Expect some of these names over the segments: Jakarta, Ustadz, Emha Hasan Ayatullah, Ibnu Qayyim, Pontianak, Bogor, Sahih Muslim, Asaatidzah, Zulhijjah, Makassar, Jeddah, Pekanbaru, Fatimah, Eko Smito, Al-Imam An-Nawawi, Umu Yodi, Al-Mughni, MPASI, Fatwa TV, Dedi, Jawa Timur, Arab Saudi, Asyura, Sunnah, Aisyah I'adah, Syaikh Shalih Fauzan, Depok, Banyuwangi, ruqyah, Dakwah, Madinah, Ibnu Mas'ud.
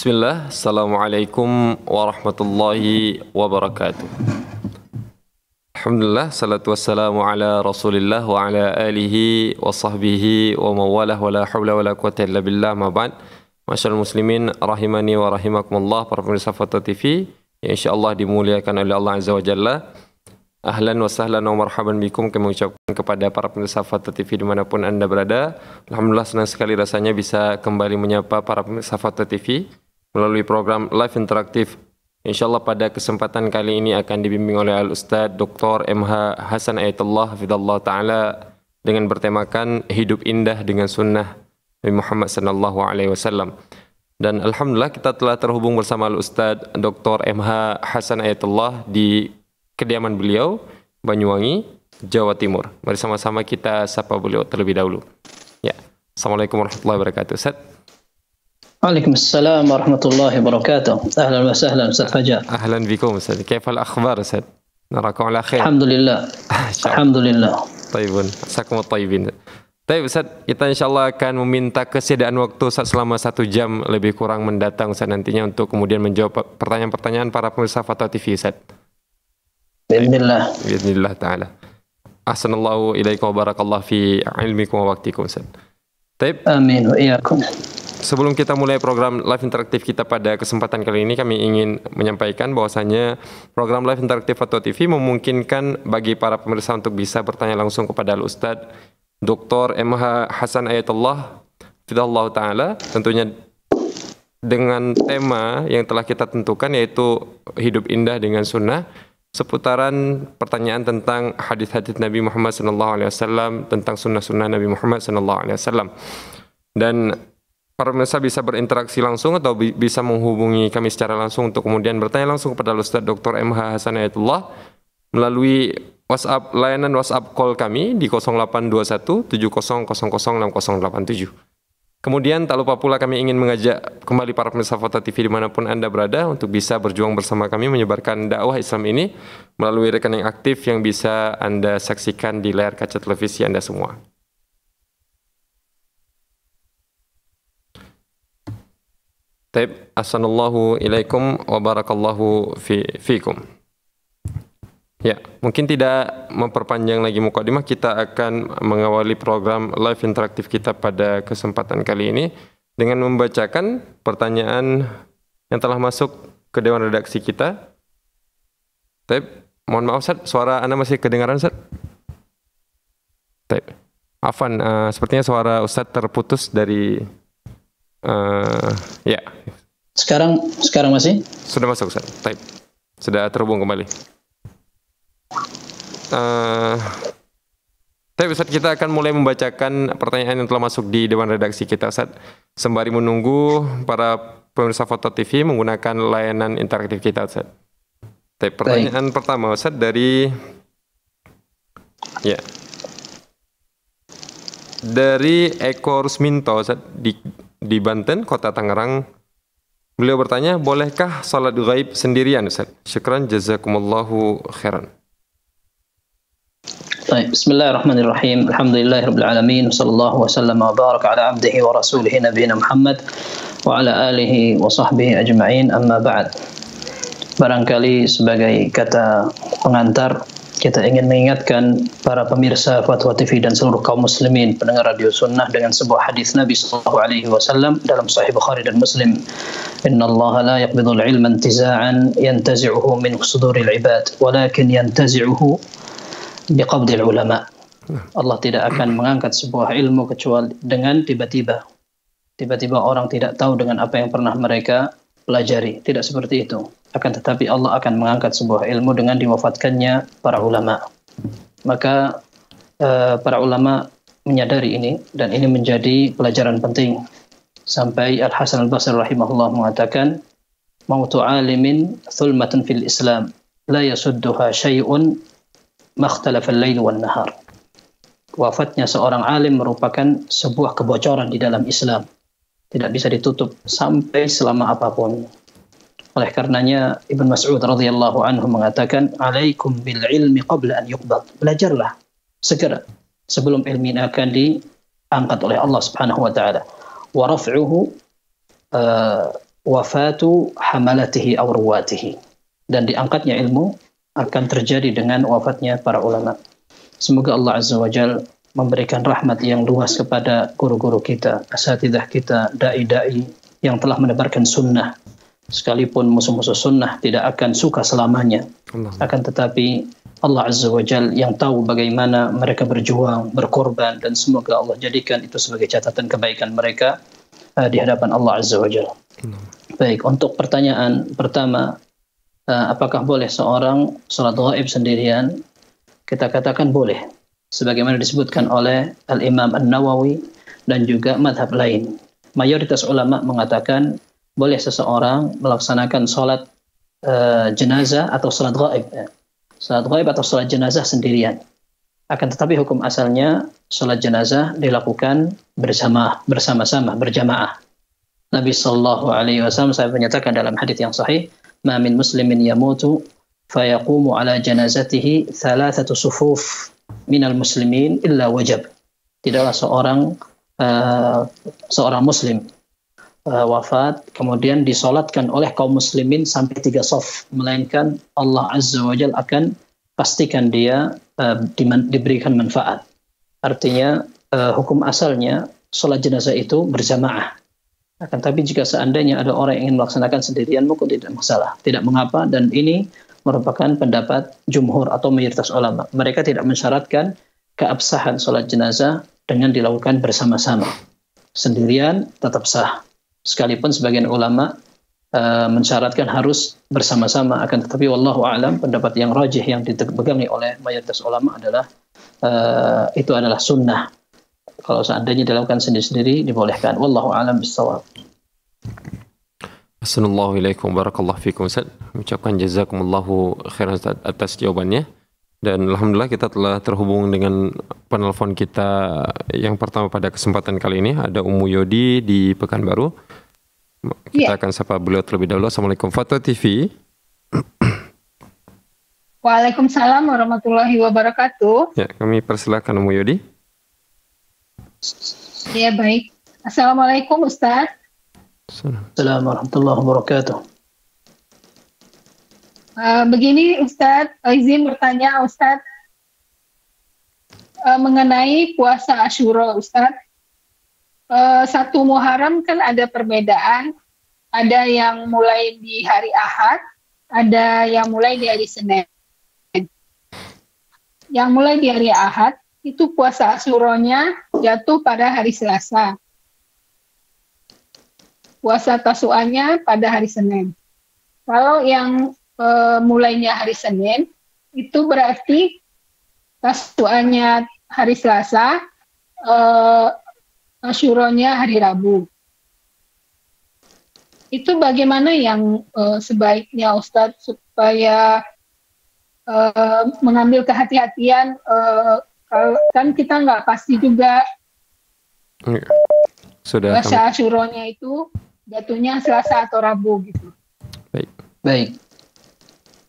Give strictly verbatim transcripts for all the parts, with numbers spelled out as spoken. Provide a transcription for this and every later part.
Bismillah, Assalamualaikum warahmatullahi wabarakatuh. Alhamdulillah, salatu wassalamu ala rasulillah wa ala alihi wa sahbihi wa mawalah wa la hawla wa la quwata illa billah ma ba'd. Masyarul muslimin, rahimani wa rahimakumullah, para pemirsa Fatwa T V yang insyaAllah dimuliakan oleh Allah Azza wa Jalla. Ahlan wa sahlan wa marhaban bikum, kami ucapkan kepada para pemirsa Fatwa T V dimanapun anda berada. Alhamdulillah, senang sekali rasanya bisa kembali menyapa para pemirsa Fatwa T V melalui program live interaktif. InsyaAllah pada kesempatan kali ini akan dibimbing oleh Al-Ustadz Doktor Emha Hasan Ayatullah Hafidhullah Ta'ala dengan bertemakan Hidup Indah dengan Sunnah Nabi Muhammad Sallallahu Alaihi Wasallam. Dan Alhamdulillah kita telah terhubung bersama Al-Ustadz Doktor Emha Hasan Ayatullah di kediaman beliau, Banyuwangi, Jawa Timur. Mari sama-sama kita sapa beliau terlebih dahulu. Ya, Assalamualaikum warahmatullahi wabarakatuh, Ustadz. Waalaikumsalam warahmatullahi wabarakatuh. Ahlan wa sahlan Ustaz Fajar. Ahlan bikum Ustaz. Kaifal akhbar Ustaz? Narakum ala khair. Alhamdulillah. Alhamdulillah. Taibun. Asakumut taibin. Taib Ustaz, kita insyaallah akan meminta kesediaan waktu Ustaz selama satu jam lebih kurang mendatang Ustaz nantinya untuk kemudian menjawab pertanyaan-pertanyaan para pemirsa Fatwa T V Ustaz. Bismillah. Bismillah taala. Ahsanallahu ilaikum wa barakallahu fi ilmikum wa waqtikum Ustaz. Taib. Amin wa iyyakum. Sebelum kita mulai program live interaktif kita pada kesempatan kali ini, kami ingin menyampaikan bahwasanya program live interaktif Fatwa T V memungkinkan bagi para pemirsa untuk bisa bertanya langsung kepada Al-Ustadz Doktor Emha Hasan Ayatullah Fidallah Ta'ala, tentunya dengan tema yang telah kita tentukan yaitu Hidup Indah dengan Sunnah, seputaran pertanyaan tentang hadis-hadis Nabi Muhammad shallallahu alaihi wasallam, tentang sunnah-sunnah Nabi Muhammad shallallahu alaihi wasallam. Dan para pemirsa bisa berinteraksi langsung atau bi bisa menghubungi kami secara langsung untuk kemudian bertanya langsung kepada Ustadz Doktor Emha Hasan Ayatullah melalui WhatsApp, layanan WhatsApp call kami di nol delapan dua satu tujuh nol nol nol nol nol delapan tujuh. Kemudian tak lupa pula kami ingin mengajak kembali para pemirsa Fatwa T V dimanapun anda berada untuk bisa berjuang bersama kami menyebarkan dakwah Islam ini melalui rekening aktif yang bisa anda saksikan di layar kaca televisi anda semua. Taib, assalamualaikum ilaikum wa barakallahu fi fiikum. Ya, mungkin tidak memperpanjang lagi mukadimah, kita akan mengawali program live interaktif kita pada kesempatan kali ini dengan membacakan pertanyaan yang telah masuk ke dewan redaksi kita. Taib, mohon maaf Ustaz, suara anda masih kedengaran Ustaz? Taib, afan, uh, sepertinya suara Ustaz terputus dari Uh, ya. Sekarang sekarang masih? Sudah masuk Ustaz. Baik. Sudah terhubung kembali. Uh, tapi Ustaz, kita akan mulai membacakan pertanyaan yang telah masuk di dewan redaksi kita Ustaz. Sembari menunggu para pemirsa Fatwa T V menggunakan layanan interaktif kita Ustaz. Tapi pertanyaan Baik. pertama Ustaz dari ya. Dari Eko Smito Ustaz di di Banten, kota Tangerang. Beliau bertanya, bolehkah salat gaib sendirian Ustaz? Syukran jazakumullahu khairan. Bismillahirrahmanirrahim. Alhamdulillahirabbil alamin. Sallallahu wasallam wa baraka ala abdihi wa rasulih nabiyina Muhammad wa ala alihi wa sahbihi ajma'in. Amma ba'd. Barangkali sebagai kata pengantar, kita ingin mengingatkan para pemirsa Fatwa T V dan seluruh kaum muslimin pendengar radio sunnah dengan sebuah hadis Nabi Sallallahu Alaihi Wasallam dalam Sahih Bukhari dan Muslim. Inna Allah la yaqbidul ilma intiza'an yantazi'uhu min suduril ibad, walakin yantazi'uhu biqabdil ulama. Allah tidak akan mengangkat sebuah ilmu kecuali dengan tiba-tiba. Tiba-tiba orang tidak tahu dengan apa yang pernah mereka pelajari. Tidak seperti itu. Akan tetapi Allah akan mengangkat sebuah ilmu dengan diwafatkannya para ulama. Maka eh, para ulama menyadari ini dan ini menjadi pelajaran penting. Sampai Al-Hasan al-Basri rahimahullah mengatakan, mautu alimin thulmatun fil Islam la yasudduha syai'un makhtalafal lail wan nahar. Wafatnya seorang alim merupakan sebuah kebocoran di dalam Islam. Tidak bisa ditutup sampai selama apapun. Oleh karenanya Ibnu Mas'ud radhiyallahu anhu mengatakan, alaikum bil ilmi qabla an yuqbad. Belajarlah segera sebelum ilmu ini akan diangkat oleh Allah Subhanahu wa taala. Wa raf'uhu uh, wafatu hamalatihi aw ruwatihi, dan diangkatnya ilmu akan terjadi dengan wafatnya para ulama. Semoga Allah Azza wa Jalla memberikan rahmat yang luas kepada guru-guru kita, asatidzah kita, dai-dai yang telah menebarkan sunnah. Sekalipun musuh-musuh sunnah tidak akan suka selamanya, Allah. Akan tetapi Allah Azza wa Jalla yang tahu bagaimana mereka berjuang, berkorban, dan semoga Allah jadikan itu sebagai catatan kebaikan mereka uh, di hadapan Allah Azza wa Jalla. Baik, untuk pertanyaan pertama, uh, apakah boleh seorang sholat ghaib sendirian? Kita katakan boleh, sebagaimana disebutkan oleh Al-Imam An-Nawawi dan juga madhab lain. Mayoritas ulama mengatakan boleh seseorang melaksanakan sholat uh, jenazah atau sholat ghaib. Sholat ghaib atau sholat jenazah sendirian. Akan tetapi hukum asalnya sholat jenazah dilakukan bersama, bersama-sama, berjamaah. Nabi Sallallahu Alaihi Wasallam saya menyatakan dalam hadis yang sahih, "Ma min muslimin yamutu fayaqumu ala janazatihi thalathatu sufuf minal muslimin illa wajab." Tidaklah seorang uh, seorang muslim uh, wafat kemudian disolatkan oleh kaum muslimin sampai tiga saf, melainkan Allah Azza wa Jalla akan pastikan dia uh, diman, diberikan manfaat. Artinya uh, hukum asalnya solat jenazah itu berjamaah. Akan tapi jika seandainya ada orang yang ingin melaksanakan sendirian, maka tidak masalah, tidak mengapa, dan ini merupakan pendapat jumhur atau mayoritas ulama. Mereka tidak mensyaratkan keabsahan sholat jenazah dengan dilakukan bersama-sama. Sendirian tetap sah. Sekalipun sebagian ulama uh, mensyaratkan harus bersama-sama, akan tetapi wallahu a'lam, pendapat yang rajih yang dipegangi oleh mayoritas ulama adalah uh, itu adalah sunnah. Kalau seandainya dilakukan sendiri-sendiri dibolehkan. Wallahu a'lam bissawab. Assalamualaikum warahmatullahi wabarakatuh. Fikum Ustaz. Ucapkan jazakumullahu khairan Ustaz atas jawabannya. Dan alhamdulillah kita telah terhubung dengan penelpon kita yang pertama pada kesempatan kali ini, ada Umu Yodi di Pekanbaru. Kita yeah. akan sapa beliau terlebih dahulu. Assalamualaikum Fatwa T V. Waalaikumsalam warahmatullahi wabarakatuh. Ya, kami persilakan Umu Yodi. Ya, baik. Assalamualaikum Ustaz. Assalamualaikum warahmatullahi wabarakatuh. Uh, begini Ustadz, izin bertanya Ustadz uh, mengenai puasa Asyura Ustadz. Uh, satu Muharram kan ada perbedaan, ada yang mulai di hari Ahad, ada yang mulai di hari Senin. Yang mulai di hari Ahad itu puasa Asyuranya jatuh pada hari Selasa. Puasa Tasu'anya pada hari Senin. Kalau yang e, mulainya hari Senin, itu berarti Tasu'anya hari Selasa, e, Asyuranya hari Rabu. Itu bagaimana yang e, sebaiknya Ustadz supaya e, mengambil kehati-hatian, e, kan kita nggak pasti juga sudah puasa Asyuranya itu jatuhnya Selasa atau Rabu gitu. Baik. Baik.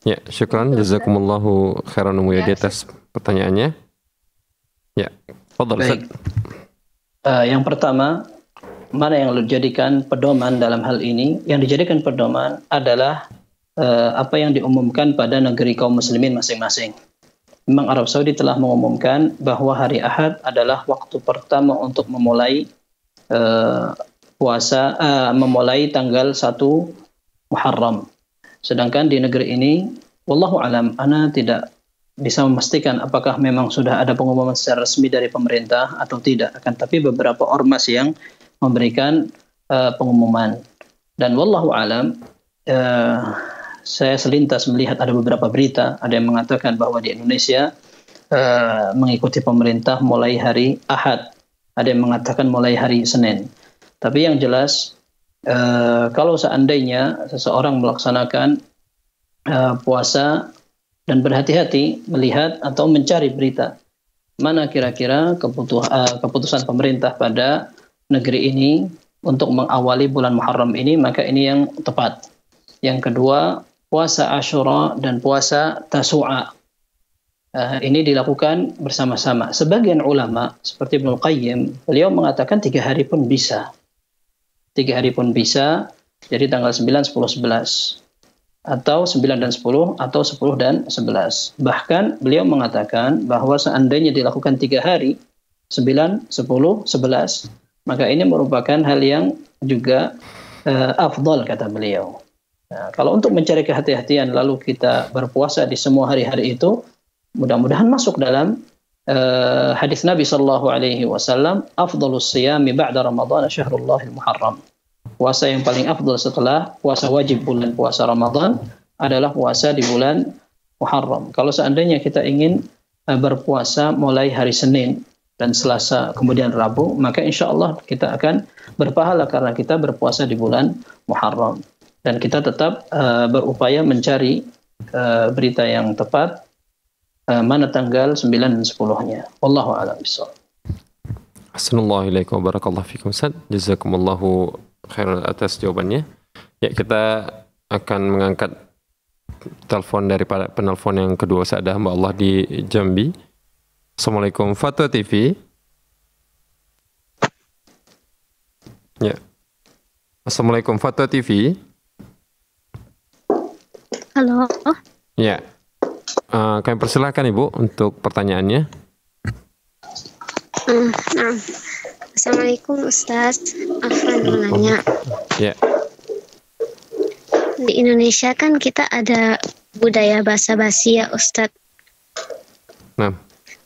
Ya, syukran. Jazakumullahu khairan ya, di atas pertanyaannya. Ya, fadhal. Uh, yang pertama, mana yang dijadikan pedoman dalam hal ini? Yang dijadikan pedoman adalah uh, apa yang diumumkan pada negeri kaum muslimin masing-masing. Memang Arab Saudi telah mengumumkan bahwa hari Ahad adalah waktu pertama untuk memulai uh, puasa uh, memulai tanggal satu Muharram. Sedangkan di negeri ini, wallahu alam, ana tidak bisa memastikan apakah memang sudah ada pengumuman secara resmi dari pemerintah atau tidak. Akan tapi beberapa ormas yang memberikan uh, pengumuman. Dan wallahu alam, uh, saya selintas melihat ada beberapa berita, ada yang mengatakan bahwa di Indonesia uh, mengikuti pemerintah mulai hari Ahad. Ada yang mengatakan mulai hari Senin. Tapi yang jelas, eh, kalau seandainya seseorang melaksanakan eh, puasa, dan berhati-hati melihat atau mencari berita, mana kira-kira keputuh, eh, keputusan pemerintah pada negeri ini untuk mengawali bulan Muharram ini, maka ini yang tepat. Yang kedua, puasa Asyura dan puasa Tasu'a. Uh, ini dilakukan bersama-sama. Sebagian ulama seperti Ibnu Qayyim, beliau mengatakan tiga hari pun bisa. Tiga hari pun bisa Jadi tanggal sembilan, sepuluh, sebelas. Atau sembilan dan sepuluh, atau sepuluh dan sebelas. Bahkan beliau mengatakan bahwa seandainya dilakukan tiga hari, sembilan, sepuluh, sebelas, maka ini merupakan hal yang juga uh, afdal, kata beliau. Nah, kalau untuk mencari kehati-hatian, lalu kita berpuasa di semua hari-hari itu, mudah-mudahan masuk dalam uh, hadis Nabi Sallallahu Alaihi Wasallam, afdalus siyami ba'da Ramadhan syahrullahil muharram. Puasa yang paling afdal setelah puasa wajib bulan puasa Ramadan adalah puasa di bulan Muharram. Kalau seandainya kita ingin berpuasa mulai hari Senin dan Selasa kemudian Rabu, maka insya Allah kita akan berpahala karena kita berpuasa di bulan Muharram. Dan kita tetap uh, berupaya mencari uh, berita yang tepat uh, mana tanggal sembilan dan sepuluhnya. Wallahu a'lam bishawab. Assalamualaikum warahmatullahi wabarakatuh. Jazakumullahu khairan atas jawabannya. Ya, kita akan mengangkat telepon dari penelpon yang kedua. Sa'adah Mbak Allah di Jambi. Assalamualaikum, Fatwa T V. Ya. Assalamualaikum, Fatwa T V. Halo. Ya. Uh, kami persilahkan Ibu untuk pertanyaannya. Uh, nah. Assalamualaikum Ustaz, afwan nanya. Ya. Di Indonesia kan kita ada budaya basa-basi ya Ustaz. Nah.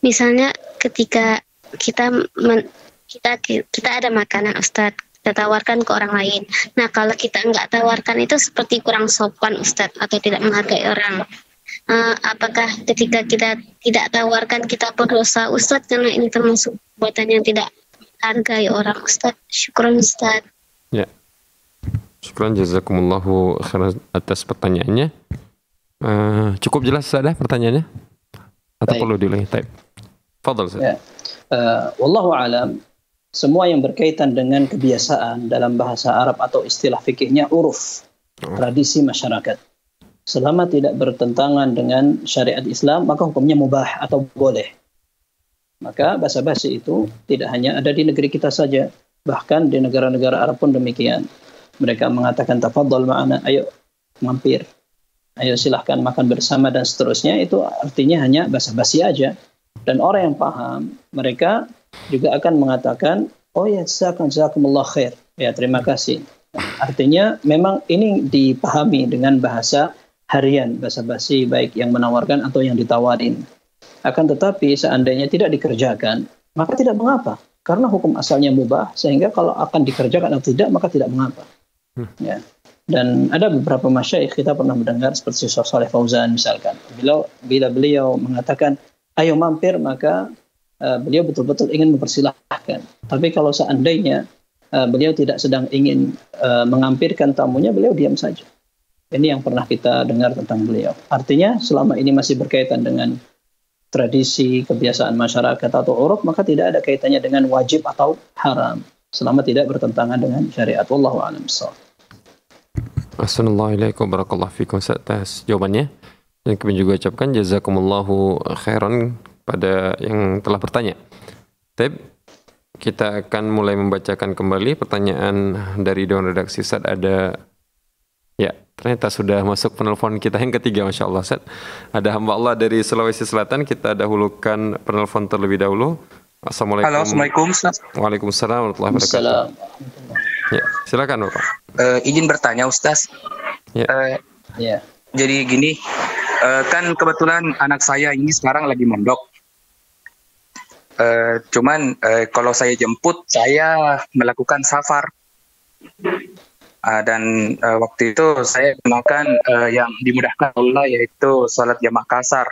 Misalnya ketika kita men, kita kita ada makanan Ustaz, kita tawarkan ke orang lain. Nah, kalau kita nggak tawarkan itu seperti kurang sopan Ustaz, atau tidak menghargai orang. Uh, apakah ketika kita tidak tawarkan kita berdosa Ustaz karena ini termasuk perbuatan yang tidak hargai orang Ustaz? Syukran Ustaz. Ya. Syukran jazakumullahu khairan atas pertanyaannya. Uh, cukup jelas Ustaz pertanyaannya? Atau Baik. Perlu diulangi? Baik. Fadhal Ustaz. Ya. Uh, wallahu alam, semua yang berkaitan dengan kebiasaan dalam bahasa Arab atau istilah fikihnya uruf, oh. tradisi masyarakat. Selama tidak bertentangan dengan syariat Islam, maka hukumnya mubah atau boleh. Maka basa-basi itu tidak hanya ada di negeri kita saja, bahkan di negara-negara Arab pun demikian. Mereka mengatakan tafadhal ma'ana, ayo mampir, ayo silahkan makan bersama dan seterusnya. Itu artinya hanya basa-basi aja. Dan orang yang paham, mereka juga akan mengatakan, oh ya jazakumullah khair, ya terima kasih. Artinya memang ini dipahami dengan bahasa harian, basa-basi baik yang menawarkan atau yang ditawarin. Akan tetapi seandainya tidak dikerjakan, maka tidak mengapa. Karena hukum asalnya mubah, sehingga kalau akan dikerjakan atau tidak, maka tidak mengapa. Hmm. Ya. Dan ada beberapa masyaikh kita pernah mendengar, seperti Syaikh Shalih Fauzan misalkan. Bila, bila beliau mengatakan, ayo mampir, maka uh, beliau betul-betul ingin mempersilahkan. Tapi kalau seandainya uh, beliau tidak sedang ingin uh, mengampirkan tamunya, beliau diam saja. Ini yang pernah kita dengar tentang beliau. Artinya selama ini masih berkaitan dengan tradisi, kebiasaan masyarakat atau uruf, maka tidak ada kaitannya dengan wajib atau haram selama tidak bertentangan dengan syariat. Wallahu a'lam bishawab. Assalamualaikum warahmatullahi wabarakatuh atas jawabannya. Dan kami juga ucapkan jazakumullahu khairan pada yang telah bertanya. Tep, kita akan mulai membacakan kembali pertanyaan dari dewan redaksi. Saat ada ya, ternyata sudah masuk penelpon kita yang ketiga, Masya Allah. Set. Ada hamba Allah dari Sulawesi Selatan, kita dahulukan penelpon terlebih dahulu. Assalamualaikum. Halo, Assalamualaikum. Waalaikumsalam warahmatullahi wabarakatuh. Ya, silakan Bapak. Uh, izin bertanya Ustaz. Ya. Uh, ya. Jadi gini, uh, kan kebetulan anak saya ini sekarang lagi mondok. Uh, cuman uh, kalau saya jemput, saya melakukan safar. Uh, dan uh, waktu itu saya gunakan uh, yang dimudahkan Allah, yaitu sholat jamaah kasar.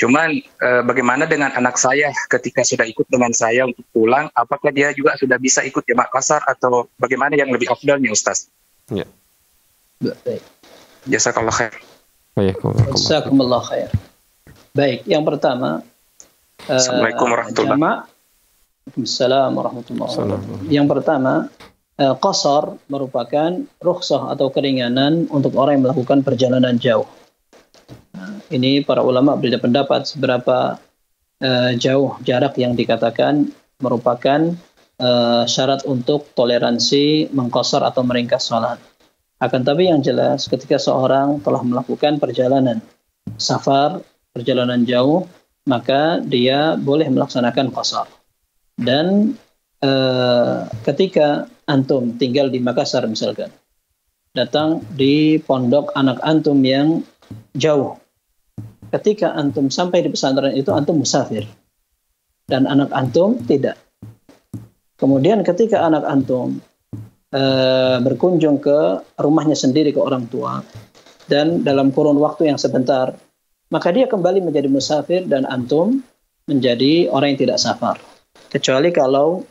Cuman uh, bagaimana dengan anak saya ketika sudah ikut dengan saya untuk pulang, apakah dia juga sudah bisa ikut jamaah kasar atau bagaimana yang lebih afdalnya Ustaz? Ya. Baik. Jazakallah khair. Jazakumullah khair. Baik, yang pertama. Uh, Assalamualaikum warahmatullahi wabarakatuh. Assalamualaikum warahmatullahi wabarakatuh. Yang pertama, qasar merupakan rukhsah atau keringanan untuk orang yang melakukan perjalanan jauh. Ini para ulama berbeda pendapat seberapa uh, jauh jarak yang dikatakan merupakan uh, syarat untuk toleransi mengqasar atau meringkas sholat. Akan tapi yang jelas ketika seorang telah melakukan perjalanan safar, perjalanan jauh, maka dia boleh melaksanakan qasar. Dan uh, ketika antum tinggal di Makassar misalkan, datang di pondok anak antum yang jauh, ketika antum sampai di pesantren itu antum musafir dan anak antum tidak. Kemudian ketika anak antum e, berkunjung ke rumahnya sendiri, ke orang tua, dan dalam kurun waktu yang sebentar, maka dia kembali menjadi musafir dan antum menjadi orang yang tidak safar. Kecuali kalau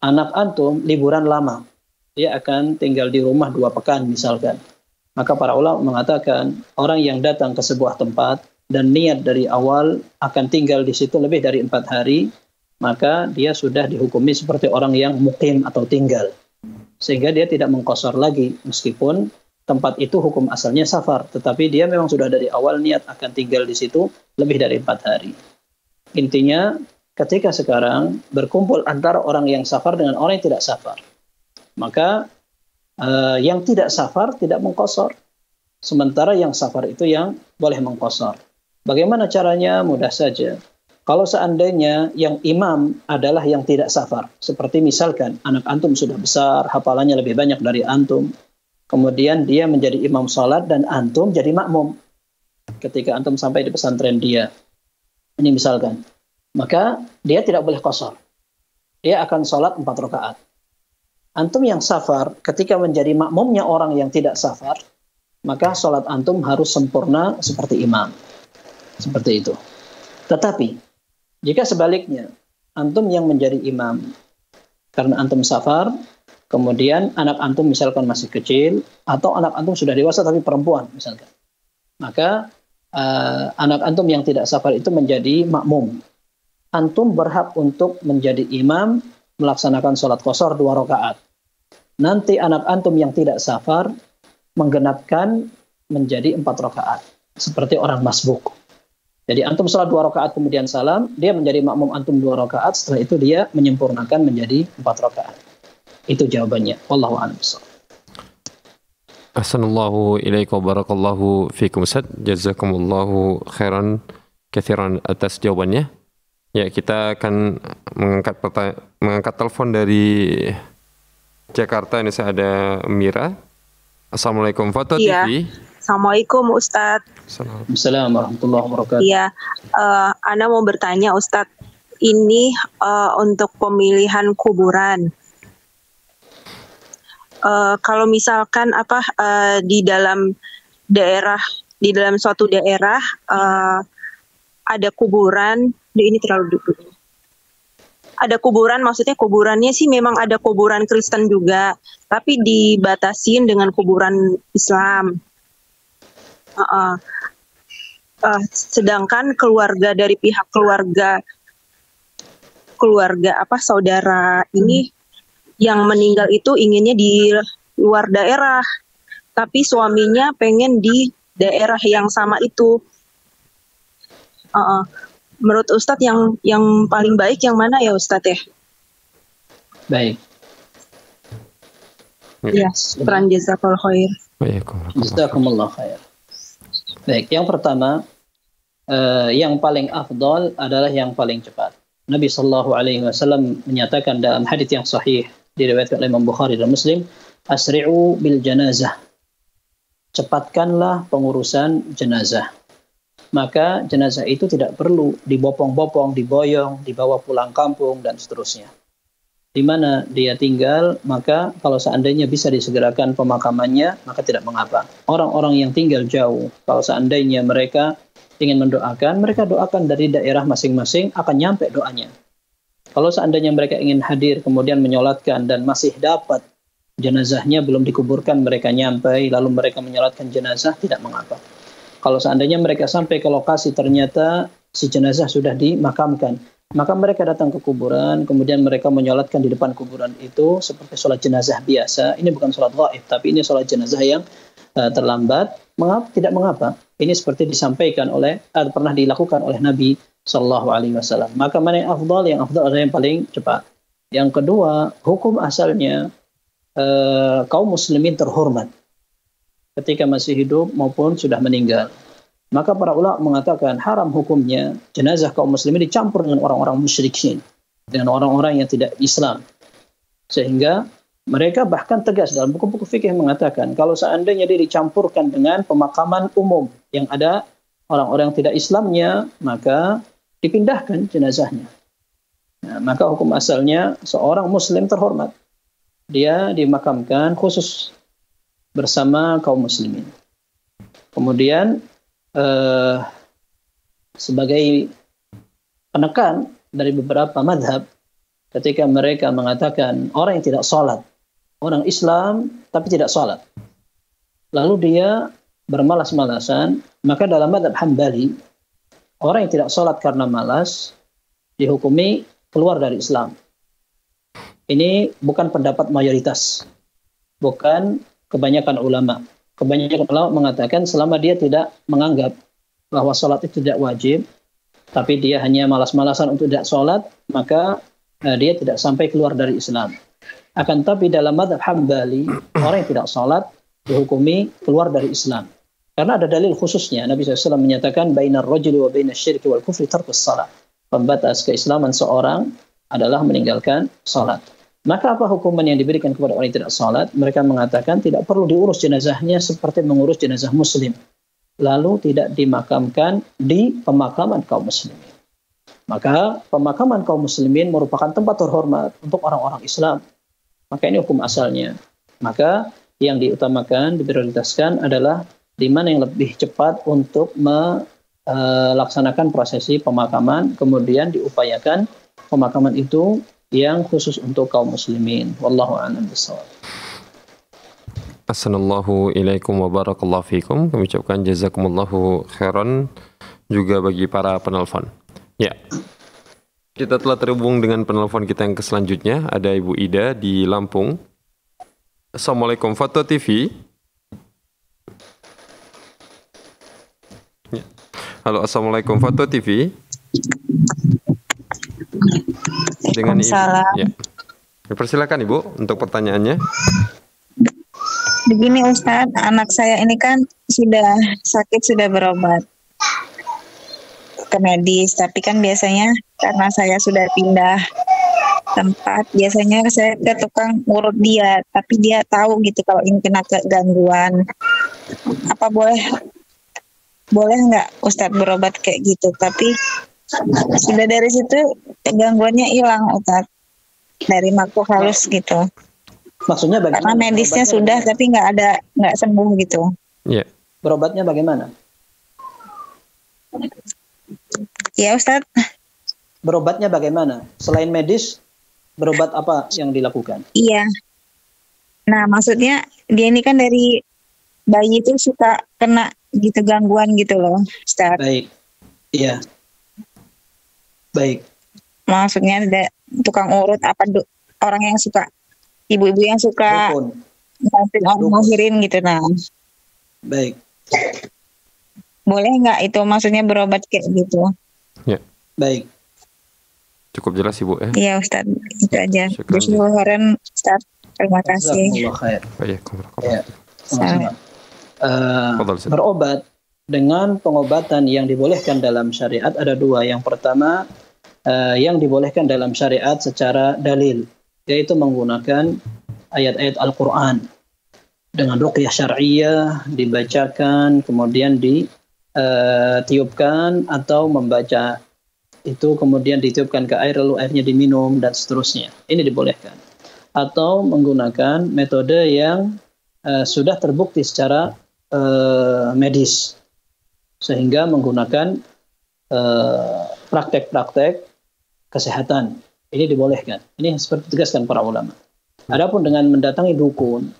anak antum liburan lama, dia akan tinggal di rumah dua pekan misalkan. Maka para ulama mengatakan orang yang datang ke sebuah tempat dan niat dari awal akan tinggal di situ lebih dari empat hari, maka dia sudah dihukumi seperti orang yang mukim atau tinggal. Sehingga dia tidak mengqasar lagi, meskipun tempat itu hukum asalnya safar. Tetapi dia memang sudah dari awal niat akan tinggal di situ lebih dari empat hari. Intinya, ketika sekarang berkumpul antara orang yang safar dengan orang yang tidak safar, maka eh, yang tidak safar tidak mengqasar. Sementara yang safar itu yang boleh mengqasar. Bagaimana caranya? Mudah saja. Kalau seandainya yang imam adalah yang tidak safar, seperti misalkan anak antum sudah besar, hafalannya lebih banyak dari antum, kemudian dia menjadi imam salat dan antum jadi makmum ketika antum sampai di pesantren dia, ini misalkan, maka dia tidak boleh qasar. Dia akan salat empat rakaat. Antum yang safar ketika menjadi makmumnya orang yang tidak safar, maka salat antum harus sempurna seperti imam. Seperti itu. Tetapi jika sebaliknya, antum yang menjadi imam karena antum safar, kemudian anak antum misalkan masih kecil, atau anak antum sudah dewasa tapi perempuan misalkan, maka uh, anak antum yang tidak safar itu menjadi makmum. Antum berhak untuk menjadi imam, melaksanakan sholat qasar dua rakaat. Nanti anak antum yang tidak safar menggenapkan menjadi empat rakaat, seperti orang masbuk. Jadi antum salat dua rakaat kemudian salam, dia menjadi makmum antum dua rakaat, setelah itu dia menyempurnakan menjadi empat rakaat. Itu jawabannya. Wallahu a'lam. Ahsanallahu ilaikum barakallahu fikum Ustaz. Jazakumullahu khairan katsiran atas jawabannya. Ya, kita akan mengangkat mengangkat telepon dari Jakarta. Ini saya ada Mira. Assalamualaikum Fatwa ya. T V. Assalamualaikum Ustadz. Assalamualaikum warahmatullahi wabarakatuh. Iya, uh, Ana mau bertanya Ustadz, ini uh, untuk pemilihan kuburan. Uh, kalau misalkan apa uh, di dalam daerah, di dalam suatu daerah uh, ada kuburan, ini terlalu dulu. Ada kuburan, maksudnya kuburannya sih memang ada kuburan Kristen juga, tapi dibatasin dengan kuburan Islam. Uh, uh, sedangkan keluarga dari pihak keluarga keluarga apa saudara ini yang meninggal itu inginnya di luar daerah, tapi suaminya pengen di daerah yang sama itu. Uh, menurut Ustadz yang yang paling baik yang mana ya Ustadz ya? Baik. Ya, syukran jazakallahu khair. Jazakumullah khair. Baik, yang pertama, eh, yang paling afdal adalah yang paling cepat. Nabi Shallallahu Alaihi Wasallam menyatakan dalam hadits yang sahih diriwayatkan oleh Imam Bukhari dan Muslim, asri'u bil janazah, cepatkanlah pengurusan jenazah. Maka jenazah itu tidak perlu dibopong-bopong, diboyong, dibawa pulang kampung dan seterusnya. Di mana dia tinggal, maka kalau seandainya bisa disegerakan pemakamannya, maka tidak mengapa. Orang-orang yang tinggal jauh, kalau seandainya mereka ingin mendoakan, mereka doakan dari daerah masing-masing, akan nyampe doanya. Kalau seandainya mereka ingin hadir, kemudian menyolatkan, dan masih dapat jenazahnya belum dikuburkan, mereka nyampe, lalu mereka menyolatkan jenazah, tidak mengapa. Kalau seandainya mereka sampai ke lokasi, ternyata si jenazah sudah dimakamkan, maka mereka datang ke kuburan, kemudian mereka menyolatkan di depan kuburan itu seperti sholat jenazah biasa. Ini bukan sholat ghaib, tapi ini sholat jenazah yang uh, terlambat. Mengapa? Tidak mengapa. Ini seperti disampaikan oleh, uh, pernah dilakukan oleh Nabi Shallallahu Alaihi Wasallam. Maka mana yang afdal? Yang afdal adalah yang paling cepat. Yang kedua, hukum asalnya eh, kaum muslimin terhormat ketika masih hidup maupun sudah meninggal. Maka para ulama mengatakan haram hukumnya jenazah kaum muslimin dicampur dengan orang-orang musyrikin, dengan orang-orang yang tidak Islam. Sehingga mereka bahkan tegas dalam buku-buku fikih mengatakan kalau seandainya dia dicampurkan dengan pemakaman umum yang ada orang-orang yang tidak Islamnya, maka dipindahkan jenazahnya. Nah, maka hukum asalnya seorang muslim terhormat, dia dimakamkan khusus bersama kaum muslimin. Kemudian Eh, sebagai penekan dari beberapa madhab, ketika mereka mengatakan orang yang tidak sholat, orang Islam tapi tidak sholat, lalu dia bermalas-malasan, maka dalam madhab Hambali, orang yang tidak sholat karena malas dihukumi keluar dari Islam. Ini bukan pendapat mayoritas, bukan kebanyakan ulama. Kebanyakan ulama mengatakan selama dia tidak menganggap bahwa sholat itu tidak wajib, tapi dia hanya malas-malasan untuk tidak sholat, maka eh, dia tidak sampai keluar dari Islam. Akan tapi dalam madhab Hambali, orang yang tidak sholat dihukumi keluar dari Islam. Karena ada dalil khususnya, Nabi shallallahu alaihi wasallam menyatakan, bainar rajuli wa bainas syirki wal kufri tarkus sholat. Pembatas keislaman seorang adalah meninggalkan sholat. Maka apa hukuman yang diberikan kepada orang yang tidak sholat? Mereka mengatakan tidak perlu diurus jenazahnya seperti mengurus jenazah muslim. Lalu tidak dimakamkan di pemakaman kaum muslimin. Maka pemakaman kaum muslimin merupakan tempat terhormat untuk orang-orang Islam. Maka ini hukum asalnya. Maka yang diutamakan, diprioritaskan adalah di mana yang lebih cepat untuk melaksanakan prosesi pemakaman. Kemudian diupayakan pemakaman itu yang khusus untuk kaum muslimin. Wallahu a'lam bishawab. Assalamualaikum ilaikum wa barakallahu fikum. Kami ucapkan jazakumullahu khairan juga bagi para penelpon. Ya. Kita telah terhubung dengan penelpon kita yang selanjutnya, ada Ibu Ida di Lampung. Assalamualaikum Fatwa T V. Ya. Halo, Assalamualaikum Fatwa T V. Dengan Ibu, ya. Persilakan Ibu untuk pertanyaannya. Begini Ustadz, anak saya ini kan sudah sakit, sudah berobat ke medis, tapi kan biasanya karena saya sudah pindah tempat, biasanya saya ke tukang urut dia, tapi dia tahu gitu kalau ini kena gangguan. Apa boleh boleh nggak Ustadz berobat kayak gitu? Tapi sudah dari situ gangguannya hilang Ustaz, dari makhluk halus gitu. Maksudnya bagaimana? Karena medisnya sudah bagaimana? Tapi nggak ada, nggak sembuh gitu. Iya. Berobatnya bagaimana? Ya Ustaz. Berobatnya bagaimana? Selain medis, berobat apa yang dilakukan? Iya. Nah maksudnya dia ini kan dari bayi itu suka kena gitu gangguan gitu loh Ustaz. Baik. Iya. Baik. Maksudnya ada tukang urut apa do, orang yang suka, ibu-ibu yang suka ngakhirin gitu nah. Baik. Boleh nggak itu maksudnya berobat kayak gitu? Ya. Baik. Cukup jelas Ibu ya? Iya Ustaz, itu aja. Bismillahirrahmanirrahim Ustaz. Terima kasih. Waalaikumsalam. Uh, berobat dengan pengobatan yang dibolehkan dalam syariat ada dua. Yang pertama, Uh, yang dibolehkan dalam syariat secara dalil, yaitu menggunakan ayat-ayat Al-Quran dengan ruqyah syariah, dibacakan, kemudian ditiupkan, atau membaca itu kemudian ditiupkan ke air lalu airnya diminum dan seterusnya. Ini dibolehkan. Atau menggunakan metode yang uh, sudah terbukti secara uh, medis, sehingga menggunakan uh, praktek-praktek kesehatan. Ini dibolehkan. Ini seperti ditegaskan para ulama. Adapun dengan mendatangi dukun,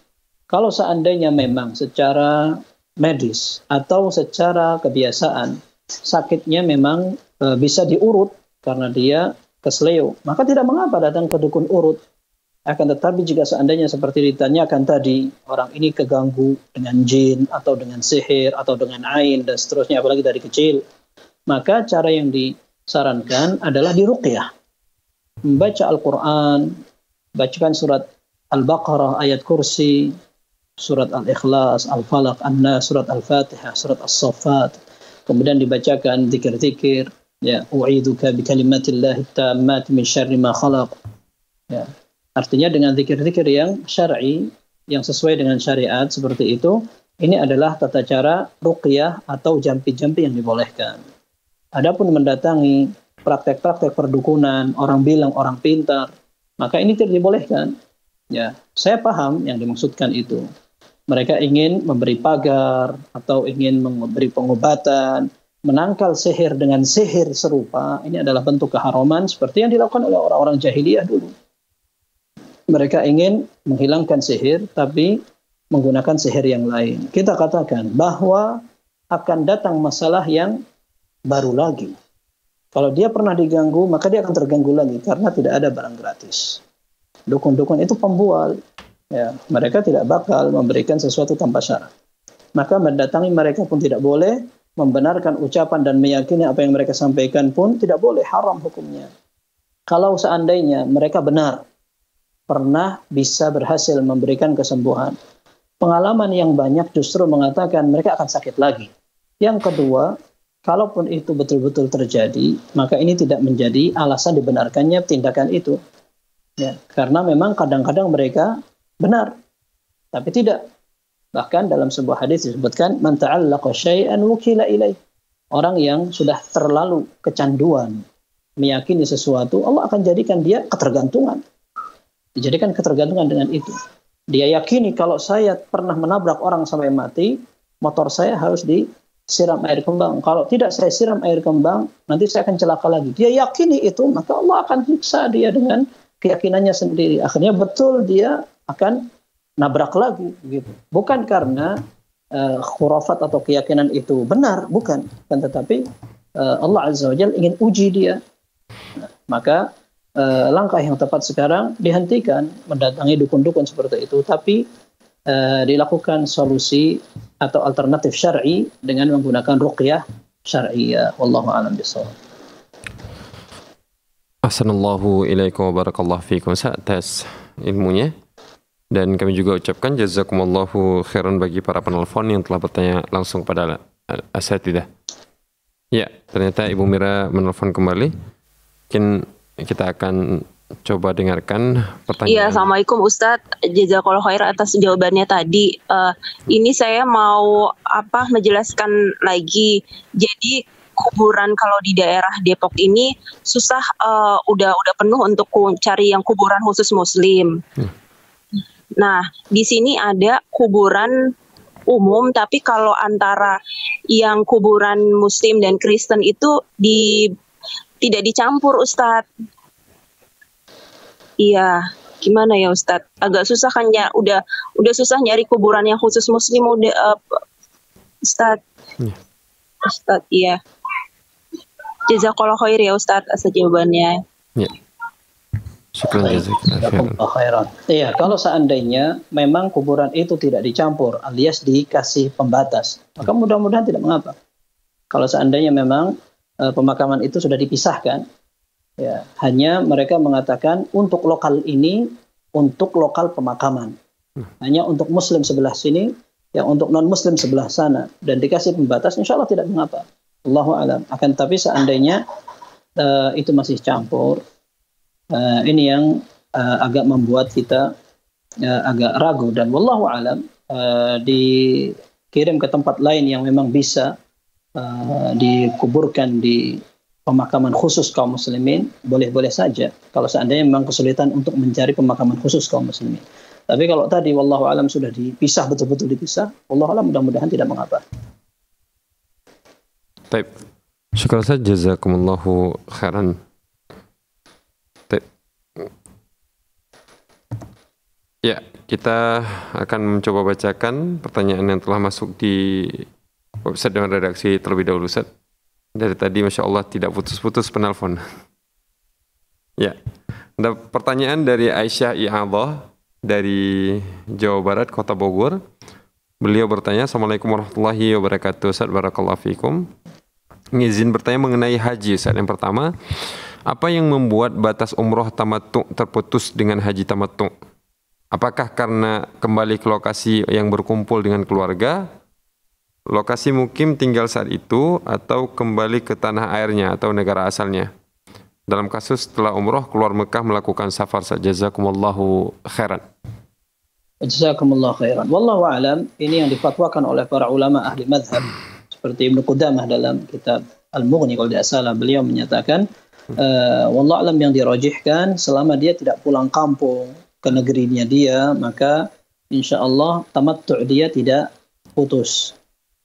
kalau seandainya memang secara medis atau secara kebiasaan sakitnya memang e, bisa diurut karena dia kesleo, maka tidak mengapa datang ke dukun urut. Akan tetapi jika seandainya seperti ditanyakan tadi, orang ini keganggu dengan jin atau dengan sihir atau dengan ain dan seterusnya, apalagi dari kecil, maka cara yang disarankan adalah diruqyah. membaca Al-Quran, bacakan surat Al-Baqarah, ayat kursi, surat Al-Ikhlas, Al-Falaq, An-Nas, surat Al-Fatihah, surat As-Saffat, kemudian dibacakan zikir-zikir, ya, u'idzuka bi kalimatillahi tammati min syarri ma khalaq. Ya, artinya dengan zikir-zikir yang syar'i, yang sesuai dengan syariat seperti itu, ini adalah tata cara ruqyah atau jampi-jampi yang dibolehkan. Adapun mendatangi praktek-praktek perdukunan, orang bilang orang pintar, maka ini tidak dibolehkan. Ya, saya paham yang dimaksudkan itu. Mereka ingin memberi pagar atau ingin memberi pengobatan, menangkal sihir dengan sihir serupa. Ini adalah bentuk keharaman seperti yang dilakukan oleh orang-orang jahiliyah dulu. Mereka ingin menghilangkan sihir tapi menggunakan sihir yang lain. Kita katakan bahwa akan datang masalah yang baru lagi. Kalau dia pernah diganggu, maka dia akan terganggu lagi karena tidak ada barang gratis. Dukun-dukun itu pembual. Ya, mereka tidak bakal memberikan sesuatu tanpa syarat. Maka mendatangi mereka pun tidak boleh, membenarkan ucapan dan meyakini apa yang mereka sampaikan pun tidak boleh, haram hukumnya. Kalau seandainya mereka benar, pernah bisa berhasil memberikan kesembuhan, pengalaman yang banyak justru mengatakan mereka akan sakit lagi. Yang kedua, kalaupun itu betul-betul terjadi, maka ini tidak menjadi alasan dibenarkannya tindakan itu. Ya, karena memang kadang-kadang mereka benar, tapi tidak. Bahkan dalam sebuah hadis disebutkan, man ta'allaqa syai'an wukila ilaih. Orang yang sudah terlalu kecanduan, meyakini sesuatu, Allah akan jadikan dia ketergantungan. Dijadikan ketergantungan dengan itu. Dia yakini kalau saya pernah menabrak orang sampai mati, motor saya harus di siram air kembang, kalau tidak saya siram air kembang, nanti saya akan celaka lagi. Dia yakini itu, maka Allah akan siksa dia dengan keyakinannya sendiri. Akhirnya betul dia akan nabrak lagi, gitu. Bukan karena uh, khurafat atau keyakinan itu benar, bukan. Dan tetapi uh, Allah Azza wa Jalla ingin uji dia. Nah, maka uh, langkah yang tepat sekarang dihentikan mendatangi dukun-dukun seperti itu, tapi Uh, dilakukan solusi atau alternatif syar'i dengan menggunakan ruqyah syar'iyah. Wallahu a'lam bishawab. Ahsanallahu ilaikum wa barakallahu fikum atas ilmunya, dan kami juga ucapkan jazakumullahu khairan bagi para penelpon yang telah bertanya langsung pada asatidah. Ya, ternyata Ibu Mira menelpon kembali. Mungkin kita akan coba dengarkan pertanyaan. Iya, assalamualaikum Ustadz, jazakallahu khair atas jawabannya tadi. Uh, ini saya mau apa menjelaskan lagi. Jadi kuburan kalau di daerah Depok ini susah, uh, udah udah penuh untuk cari yang kuburan khusus Muslim. Hmm. Nah, di sini ada kuburan umum, tapi kalau antara yang kuburan Muslim dan Kristen itu di tidak dicampur Ustadz. Iya, gimana ya Ustadz? Agak susah kan ya, udah udah susah nyari kuburan yang khusus Muslim udah, uh, Ustadz. Ya. Ustadz, iya. Jazakallahu khair ya Ustadz atas jawabannya. Ya. Syukran jazakallahu khairan. Iya, kalau seandainya memang kuburan itu tidak dicampur alias dikasih pembatas, maka mudah-mudahan tidak mengapa. Kalau seandainya memang uh, pemakaman itu sudah dipisahkan. Ya, hanya mereka mengatakan untuk lokal ini, untuk lokal pemakaman. Hanya untuk Muslim sebelah sini, yang untuk non-Muslim sebelah sana. Dan dikasih pembatas, insya Allah tidak mengapa. Allahu a'lam. Akan tapi seandainya uh, itu masih campur, uh, ini yang uh, agak membuat kita uh, agak ragu. Dan wallahu a'lam, uh, dikirim ke tempat lain yang memang bisa uh, dikuburkan di pemakaman khusus kaum muslimin, boleh-boleh saja kalau seandainya memang kesulitan untuk mencari pemakaman khusus kaum muslimin. Tapi kalau tadi wallahu alam sudah dipisah, betul-betul dipisah, wallahu alam mudah-mudahan tidak mengapa. Baik. Syukur saja, jazakumullahu khairan. Baik. Ya, kita akan mencoba bacakan pertanyaan yang telah masuk di website dan redaksi terlebih dahulu, Ustaz. Dari tadi Masya Allah tidak putus-putus penelpon. Ya, ada pertanyaan dari Aisyah I'adah dari Jawa Barat, Kota Bogor. Beliau bertanya, assalamualaikum warahmatullahi wabarakatuh. Ustaz, barakallahu fikum. Izin bertanya mengenai haji. Saat yang pertama, Apa yang membuat batas umroh tamattu terputus dengan haji tamattu? Apakah karena kembali ke lokasi yang berkumpul dengan keluarga, lokasi mukim tinggal saat itu, atau kembali ke tanah airnya atau negara asalnya? Dalam kasus setelah umroh keluar Mekah melakukan safar saja. Jazakumullahu khairan. Jazakumullahu khairan. Wallahu a'lam. Ini yang difatwakan oleh para ulama ahli madhab seperti Ibnu Qudamah dalam kitab Al-Mughni kalau tidak salah, beliau menyatakan uh, wallahu a'lam yang dirajihkan selama dia tidak pulang kampung ke negerinya dia, maka insyaallah tamattu' dia tidak putus.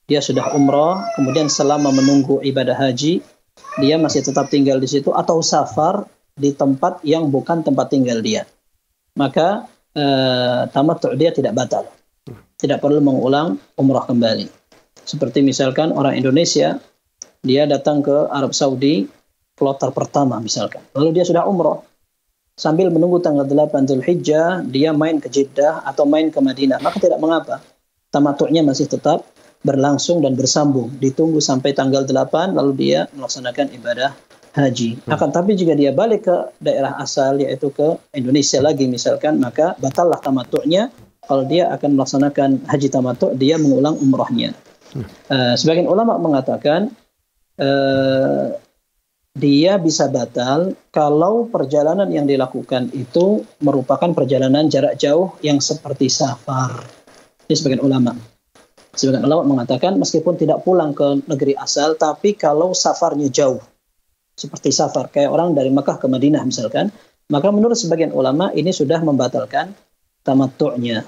Dia sudah umrah, kemudian selama menunggu ibadah haji dia masih tetap tinggal di situ atau safar di tempat yang bukan tempat tinggal dia, maka eh, tamattu' dia tidak batal, tidak perlu mengulang umrah kembali. Seperti misalkan orang Indonesia dia datang ke Arab Saudi kloter pertama misalkan, lalu dia sudah umrah, sambil menunggu tanggal delapan Zulhijjah dia main ke Jeddah atau main ke Madinah, maka tidak mengapa, tamattu'nya masih tetap berlangsung dan bersambung, ditunggu sampai tanggal delapan lalu dia melaksanakan ibadah haji. Akan tapi jika dia balik ke daerah asal yaitu ke Indonesia lagi misalkan, maka batallah tamattu'nya. Kalau dia akan melaksanakan haji tamattu' dia mengulang umrahnya. Uh, sebagian ulama mengatakan uh, dia bisa batal kalau perjalanan yang dilakukan itu merupakan perjalanan jarak jauh yang seperti safar. Ini sebagian ulama. Sebagian ulama mengatakan meskipun tidak pulang ke negeri asal, tapi kalau safarnya jauh, seperti safar, kayak orang dari Mekah ke Madinah misalkan, maka menurut sebagian ulama ini sudah membatalkan tamattu'nya.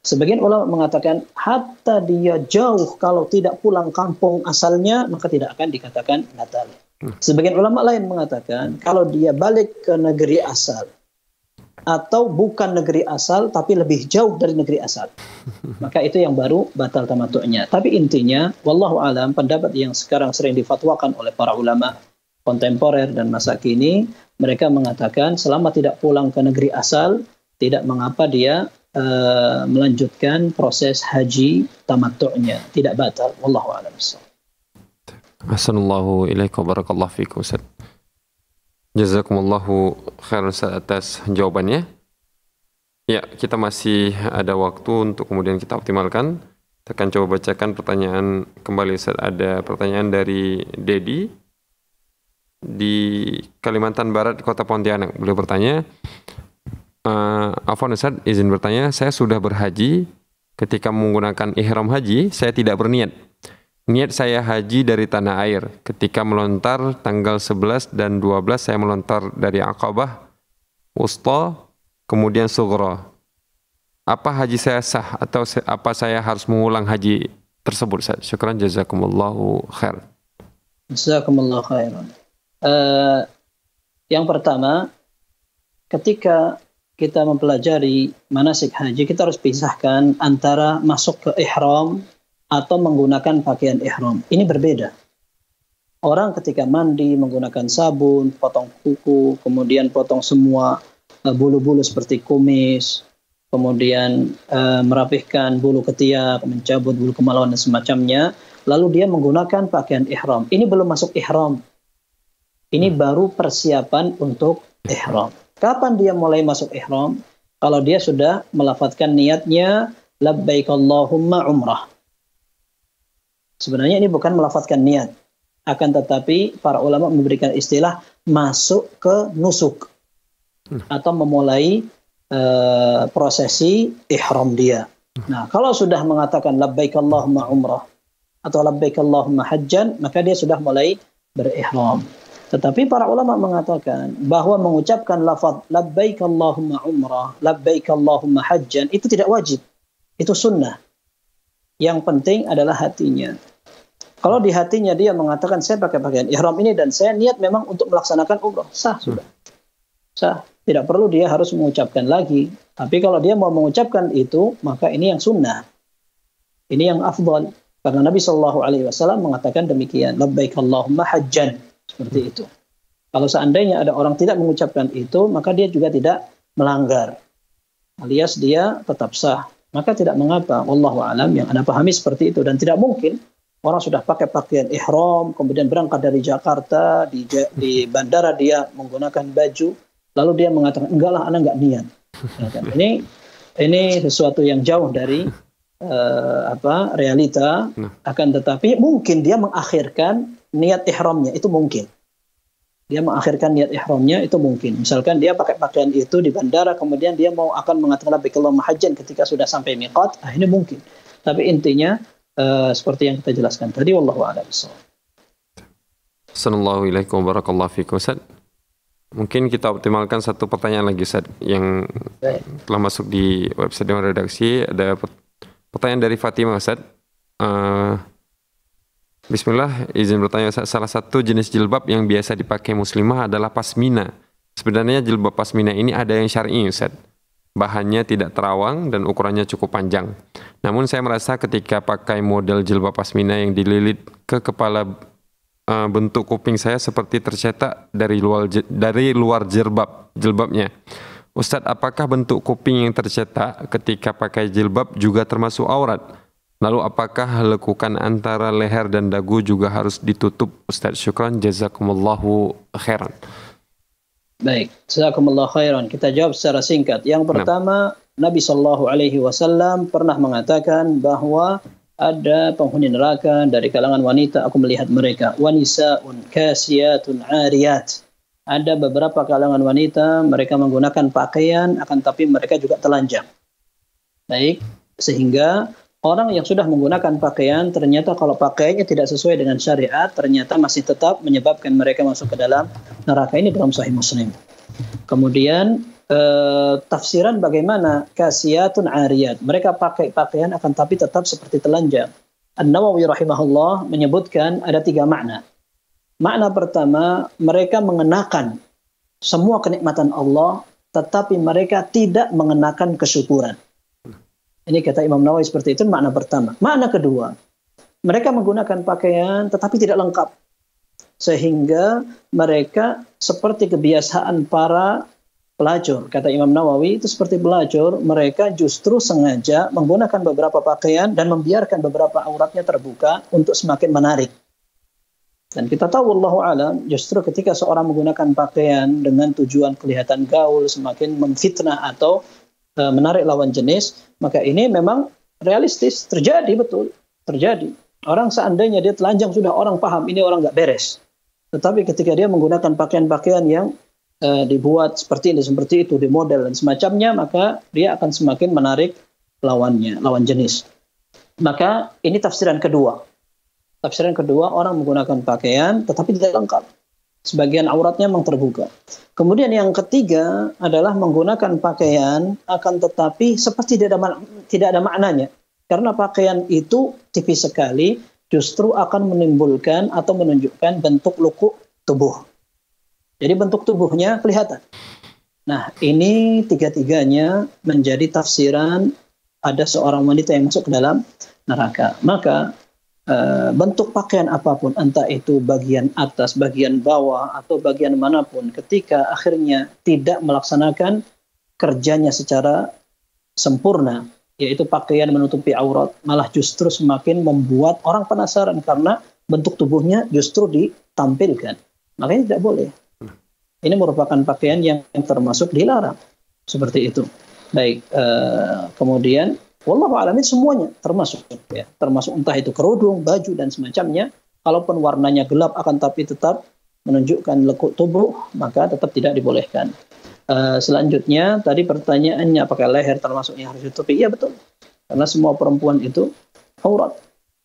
Sebagian ulama mengatakan hatta dia jauh, kalau tidak pulang kampung asalnya, maka tidak akan dikatakan batal. Sebagian ulama lain mengatakan kalau dia balik ke negeri asal, atau bukan negeri asal tapi lebih jauh dari negeri asal, maka itu yang baru batal tamattu'nya. Tapi intinya wallahu alam, pendapat yang sekarang sering difatwakan oleh para ulama kontemporer dan masa kini, mereka mengatakan selama tidak pulang ke negeri asal tidak mengapa dia uh, melanjutkan proses haji tamattu'nya, tidak batal. Wallahu alam. Assalamualaikum warahmatullahi wabarakatuh. Jazakumullahu khairan atas jawabannya. Ya, kita masih ada waktu untuk kemudian kita optimalkan. Kita akan coba bacakan pertanyaan kembali. Ada pertanyaan dari Dedi di Kalimantan Barat, Kota Pontianak. Beliau bertanya, Afwan Ustaz, izin bertanya, saya sudah berhaji. Ketika menggunakan ihram haji, saya tidak berniat. Niat saya haji dari tanah air. Ketika melontar tanggal sebelas dan dua belas saya melontar dari Aqabah, Wusta, kemudian Sughra. Apa haji saya sah atau apa saya harus mengulang haji tersebut? Syukran, jazakumullahu khair. Jazakumullahu khairan. Uh, yang pertama, ketika kita mempelajari manasik haji, kita harus pisahkan antara masuk ke ihram atau menggunakan pakaian ihram. Ini berbeda. Orang ketika mandi menggunakan sabun, potong kuku, kemudian potong semua bulu-bulu seperti kumis, kemudian e, merapihkan bulu ketiak, mencabut bulu kemaluan dan semacamnya, lalu dia menggunakan pakaian ihram. Ini belum masuk ihram. Ini baru persiapan untuk ihram. Kapan dia mulai masuk ihram? Kalau dia sudah melafatkan niatnya, labbaik Allahumma umrah. Sebenarnya ini bukan melafatkan niat, akan tetapi para ulama memberikan istilah masuk ke nusuk atau memulai e, prosesi ihram dia. Nah, kalau sudah mengatakan labbaik Allahumma umrah atau labbaik Allahumma hajjan, maka dia sudah mulai berihram. Tetapi para ulama mengatakan bahwa mengucapkan lafaz labbaik Allahumma umrah, labbaik Allahumma hajjan itu tidak wajib, itu sunnah. Yang penting adalah hatinya. Kalau di hatinya dia mengatakan saya pakai pakaian ihram ini dan saya niat memang untuk melaksanakan umrah, sah sudah. Sah, tidak perlu dia harus mengucapkan lagi. Tapi kalau dia mau mengucapkan itu, maka ini yang sunnah. Ini yang afdal, karena Nabi Shallallahu alaihi wasallam mengatakan demikian, labbaik Allahumma hajjan, seperti itu. Kalau seandainya ada orang tidak mengucapkan itu, maka dia juga tidak melanggar. Alias dia tetap sah. Maka tidak mengapa, wallahu alam, yang Anda pahami seperti itu, dan tidak mungkin orang sudah pakai pakaian ihram, kemudian berangkat dari Jakarta, di, di bandara dia menggunakan baju, lalu dia mengatakan, enggak lah, anak enggak niat. Ini ini sesuatu yang jauh dari uh, apa realita, akan tetapi mungkin dia mengakhirkan niat ihramnya, itu mungkin. Dia mengakhirkan niat ihramnya itu mungkin. Misalkan dia pakai pakaian itu di bandara, kemudian dia mau akan mengatakan labbaikallahumma hajjan ketika sudah sampai miqat, ah, ini mungkin. Tapi intinya uh, seperti yang kita jelaskan tadi, wallahu a'lam bissawab. Assalamualaikum warahmatullahi wabarakatuh. Ustaz, mungkin kita optimalkan satu pertanyaan lagi, Ustaz, yang baik telah masuk di website dan redaksi. Ada pertanyaan dari Fatimah, Ustaz. Uh, Bismillah, izin bertanya, salah satu jenis jilbab yang biasa dipakai muslimah adalah pasmina. Sebenarnya jilbab pasmina ini ada yang syar'i, Ustaz. Bahannya tidak terawang dan ukurannya cukup panjang. Namun saya merasa ketika pakai model jilbab pasmina yang dililit ke kepala e, bentuk kuping saya seperti tercetak dari luar dari luar jilbab jilbabnya. Ustaz, apakah bentuk kuping yang tercetak ketika pakai jilbab juga termasuk aurat? Lalu apakah lekukan antara leher dan dagu juga harus ditutup, Ustaz? Syukran, jazakumullahu khairan. Baik, jazakumullahu khairan. Kita jawab secara singkat. Yang pertama, nah, Nabi Shallallahu Alaihi Wasallam pernah mengatakan bahwa ada penghuni neraka dari kalangan wanita. Aku melihat mereka, wanisaun kasiyatun ariyat. Ada beberapa kalangan wanita, mereka menggunakan pakaian, akan tapi mereka juga telanjang. Baik, sehingga orang yang sudah menggunakan pakaian, ternyata kalau pakaiannya tidak sesuai dengan syariat, ternyata masih tetap menyebabkan mereka masuk ke dalam neraka. Ini dalam Sahih Muslim. Kemudian eh, tafsiran bagaimana kasiyatun ariyat. Mereka pakai pakaian akan tapi tetap seperti telanjang. An-Nawawi rahimahullah menyebutkan ada tiga makna. Makna pertama, mereka mengenakan semua kenikmatan Allah, tetapi mereka tidak mengenakan kesyukuran. Ini kata Imam Nawawi seperti itu, makna pertama. Makna kedua, mereka menggunakan pakaian tetapi tidak lengkap. Sehingga mereka seperti kebiasaan para pelacur. Kata Imam Nawawi itu seperti pelacur, mereka justru sengaja menggunakan beberapa pakaian dan membiarkan beberapa auratnya terbuka untuk semakin menarik. Dan kita tahu, wallahu alam, justru ketika seorang menggunakan pakaian dengan tujuan kelihatan gaul, semakin memfitnah atau menarik lawan jenis, maka ini memang realistis, terjadi, betul terjadi. Orang seandainya dia telanjang sudah orang paham, ini orang nggak beres. Tetapi ketika dia menggunakan pakaian-pakaian yang uh, dibuat seperti ini, seperti itu, di model dan semacamnya, maka dia akan semakin menarik lawannya, lawan jenis. Maka ini tafsiran kedua. Tafsiran kedua, orang menggunakan pakaian tetapi tidak lengkap. Sebagian auratnya memang terbuka. Kemudian yang ketiga adalah menggunakan pakaian akan tetapi seperti tidak ada, tidak ada maknanya. Karena pakaian itu tipis sekali, justru akan menimbulkan atau menunjukkan bentuk lekuk tubuh. Jadi bentuk tubuhnya kelihatan. Nah, ini tiga-tiganya menjadi tafsiran ada seorang wanita yang masuk ke dalam neraka. Maka bentuk pakaian apapun, entah itu bagian atas, bagian bawah, atau bagian manapun, ketika akhirnya tidak melaksanakan kerjanya secara sempurna, yaitu pakaian menutupi aurat, malah justru semakin membuat orang penasaran karena bentuk tubuhnya justru ditampilkan. Makanya tidak boleh. Ini merupakan pakaian yang termasuk dilarang. Seperti itu. Baik, uh, kemudian wallahu a'lam, semuanya termasuk ya, termasuk entah itu kerudung, baju dan semacamnya, kalaupun warnanya gelap akan tapi tetap menunjukkan lekuk tubuh, maka tetap tidak dibolehkan. Uh, selanjutnya tadi pertanyaannya apakah leher termasuk yang harus ditutupi? Iya, betul. Karena semua perempuan itu aurat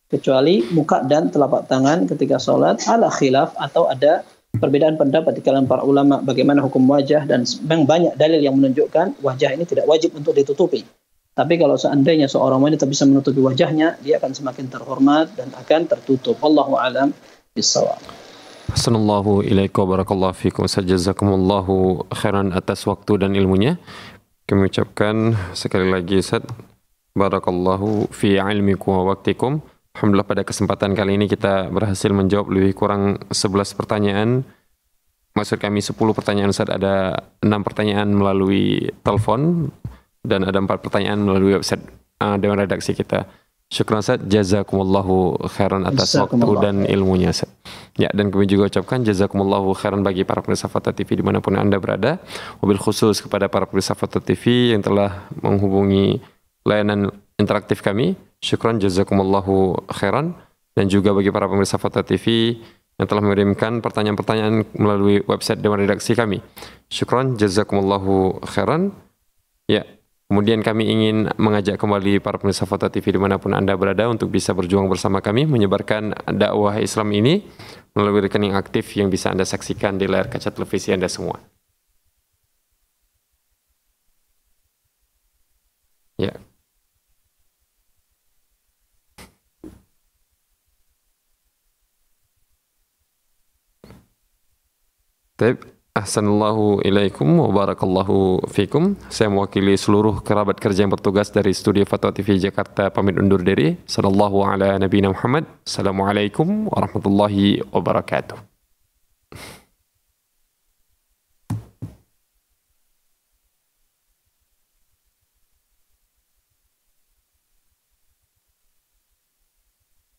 kecuali muka dan telapak tangan ketika sholat, ala khilaf, atau ada perbedaan pendapat di kalangan para ulama bagaimana hukum wajah, dan memang banyak dalil yang menunjukkan wajah ini tidak wajib untuk ditutupi. Tapi kalau seandainya seorang wanita bisa menutupi wajahnya, dia akan semakin terhormat dan akan tertutup. Wallahu a'lam bissawab. Assalamualaikum warahmatullahi wabarakatuh. Jazakumullahu khairan atas waktu dan ilmunya. Kami ucapkan sekali lagi, Ustaz, barakallahu fi ilmikum wa waktikum. Alhamdulillah, pada kesempatan kali ini kita berhasil menjawab lebih kurang sebelas pertanyaan. Maksud kami sepuluh pertanyaan, Ustaz. Ada enam pertanyaan melalui telepon dan ada empat pertanyaan melalui website uh, Dewan Redaksi kita. Syukran Ustaz, jazakumullahu khairan atas jazakumullahu waktu dan ilmunya Ustaz. Ya, dan kami juga ucapkan jazakumullahu khairan bagi para pemirsa Fatwa T V dimanapun Anda berada. Wabil khusus kepada para pemirsa Fatwa T V yang telah menghubungi layanan interaktif kami. Syukran jazakumullahu khairan. Dan juga bagi para pemirsa Fatwa T V yang telah mengirimkan pertanyaan-pertanyaan melalui website dan redaksi kami. Syukran jazakumullahu khairan. Ya, kemudian kami ingin mengajak kembali para pemirsa Fatwa T V dimanapun Anda berada untuk bisa berjuang bersama kami menyebarkan dakwah Islam ini melalui rekening aktif yang bisa Anda saksikan di layar kaca televisi Anda semua. Ya. Baik. Ahsanallahu ilaikum wa barakallahu fikum. Saya mewakili seluruh kerabat kerja yang bertugas dari studio Fatwa T V Jakarta pamit undur diri. Sallallahu ala nabiyina Muhammad. Assalamualaikum warahmatullahi wabarakatuh.